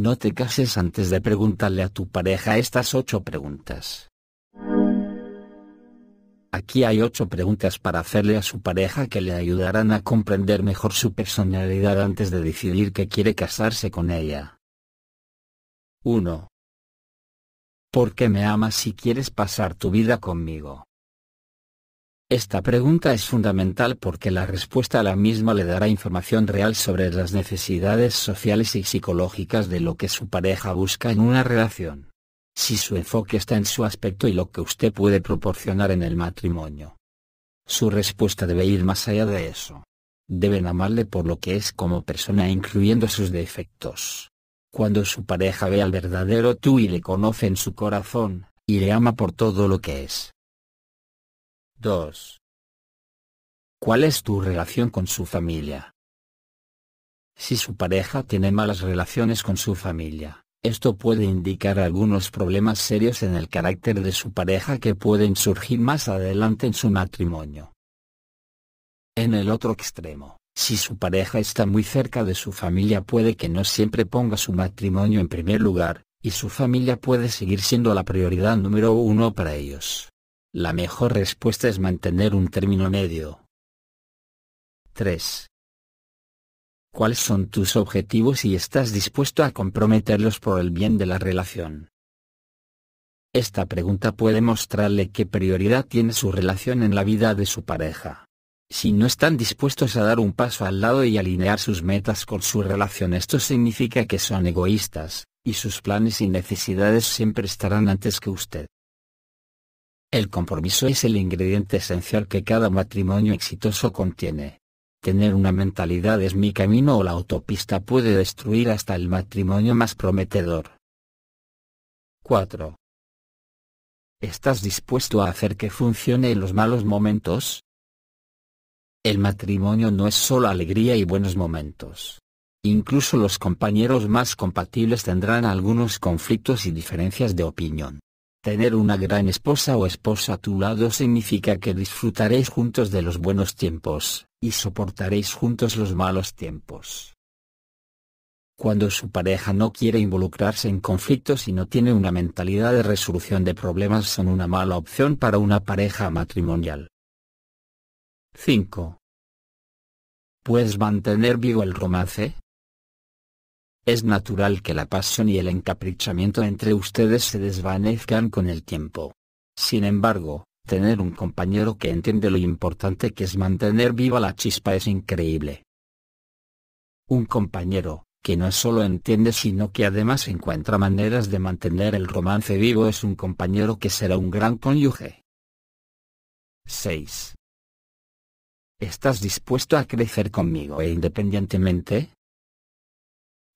No te cases antes de preguntarle a tu pareja estas 8 preguntas. Aquí hay 8 preguntas para hacerle a su pareja que le ayudarán a comprender mejor su personalidad antes de decidir que quiere casarse con ella. 1. ¿Por qué me amas y quieres pasar tu vida conmigo? Esta pregunta es fundamental porque la respuesta a la misma le dará información real sobre las necesidades sociales y psicológicas de lo que su pareja busca en una relación. Si su enfoque está en su aspecto y lo que usted puede proporcionar en el matrimonio, su respuesta debe ir más allá de eso. Deben amarle por lo que es como persona, incluyendo sus defectos. Cuando su pareja ve al verdadero tú y le conoce en su corazón, y le ama por todo lo que es. 2. ¿Cuál es tu relación con su familia? Si su pareja tiene malas relaciones con su familia, esto puede indicar algunos problemas serios en el carácter de su pareja que pueden surgir más adelante en su matrimonio. En el otro extremo, si su pareja está muy cerca de su familia, puede que no siempre ponga su matrimonio en primer lugar, y su familia puede seguir siendo la prioridad número 1 para ellos. La mejor respuesta es mantener un término medio. 3. ¿Cuáles son tus objetivos y estás dispuesto a comprometerlos por el bien de la relación? Esta pregunta puede mostrarle qué prioridad tiene su relación en la vida de su pareja. Si no están dispuestos a dar un paso al lado y alinear sus metas con su relación, esto significa que son egoístas, y sus planes y necesidades siempre estarán antes que usted. El compromiso es el ingrediente esencial que cada matrimonio exitoso contiene. Tener una mentalidad "es mi camino o la autopista" puede destruir hasta el matrimonio más prometedor. 4. ¿Estás dispuesto a hacer que funcione en los malos momentos? El matrimonio no es solo alegría y buenos momentos. Incluso los compañeros más compatibles tendrán algunos conflictos y diferencias de opinión. Tener una gran esposa o esposo a tu lado significa que disfrutaréis juntos de los buenos tiempos, y soportaréis juntos los malos tiempos. Cuando su pareja no quiere involucrarse en conflictos y no tiene una mentalidad de resolución de problemas, son una mala opción para una pareja matrimonial. 5. ¿Puedes mantener vivo el romance? Es natural que la pasión y el encaprichamiento entre ustedes se desvanezcan con el tiempo. Sin embargo, tener un compañero que entiende lo importante que es mantener viva la chispa es increíble. Un compañero que no solo entiende, sino que además encuentra maneras de mantener el romance vivo, es un compañero que será un gran cónyuge. 6. ¿Estás dispuesto a crecer conmigo e independientemente?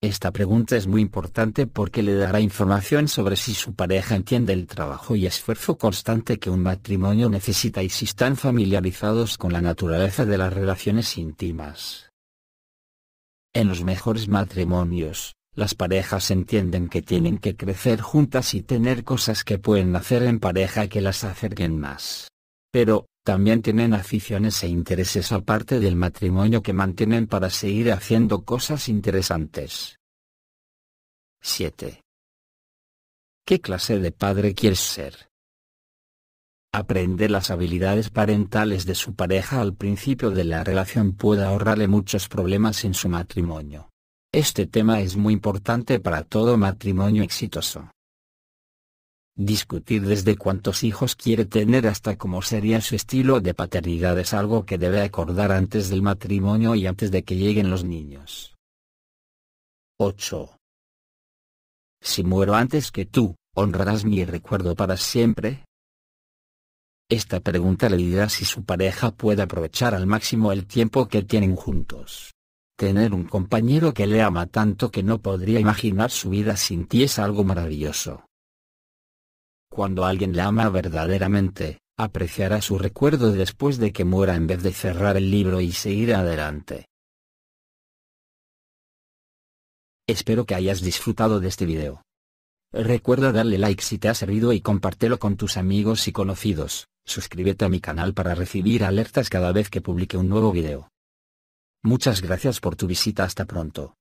Esta pregunta es muy importante porque le dará información sobre si su pareja entiende el trabajo y esfuerzo constante que un matrimonio necesita y si están familiarizados con la naturaleza de las relaciones íntimas. En los mejores matrimonios, las parejas entienden que tienen que crecer juntas y tener cosas que pueden hacer en pareja que las acerquen más. Pero también tienen aficiones e intereses aparte del matrimonio que mantienen para seguir haciendo cosas interesantes. 7. ¿Qué clase de padre quieres ser? Aprender las habilidades parentales de su pareja al principio de la relación puede ahorrarle muchos problemas en su matrimonio. Este tema es muy importante para todo matrimonio exitoso. Discutir desde cuántos hijos quiere tener hasta cómo sería su estilo de paternidad es algo que debe acordar antes del matrimonio y antes de que lleguen los niños. 8. Si muero antes que tú, ¿honrarás mi recuerdo para siempre? Esta pregunta le dirá si su pareja puede aprovechar al máximo el tiempo que tienen juntos. Tener un compañero que le ama tanto que no podría imaginar su vida sin ti es algo maravilloso. Cuando alguien la ama verdaderamente, apreciará su recuerdo después de que muera en vez de cerrar el libro y seguir adelante. Espero que hayas disfrutado de este video. Recuerda darle like si te ha servido y compártelo con tus amigos y conocidos. Suscríbete a mi canal para recibir alertas cada vez que publique un nuevo video. Muchas gracias por tu visita. Hasta pronto.